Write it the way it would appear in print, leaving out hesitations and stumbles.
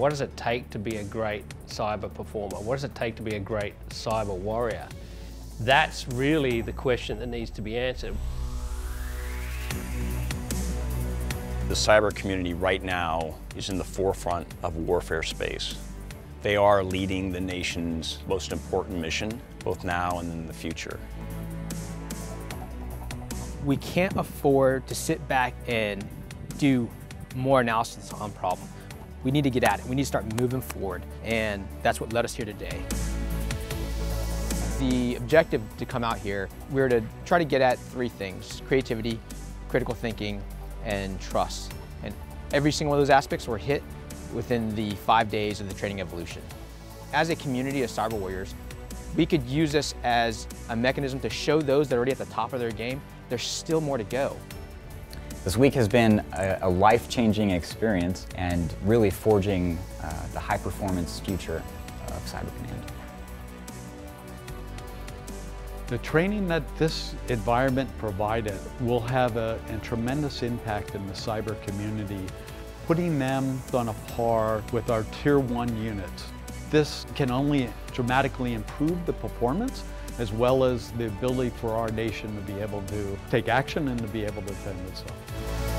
what does it take to be a great cyber performer? What does it take to be a great cyber warrior? That's really the question that needs to be answered. The cyber community right now is in the forefront of warfare space. They are leading the nation's most important mission, both now and in the future. We can't afford to sit back and do more analysis on the problem. We need to get at it. We need to start moving forward, and that's what led us here today. The objective to come out here, we're to try to get at three things: creativity, critical thinking, and trust. And every single one of those aspects were hit within the 5 days of the training evolution. As a community of cyber warriors, we could use this as a mechanism to show those that are already at the top of their game, there's still more to go. This week has been a life-changing experience and really forging the high-performance future of cyber command. The training that this environment provided will have a tremendous impact in the cyber community, putting them on a par with our Tier 1 units. This can only dramatically improve the performance as well as the ability for our nation to be able to take action and to be able to defend itself.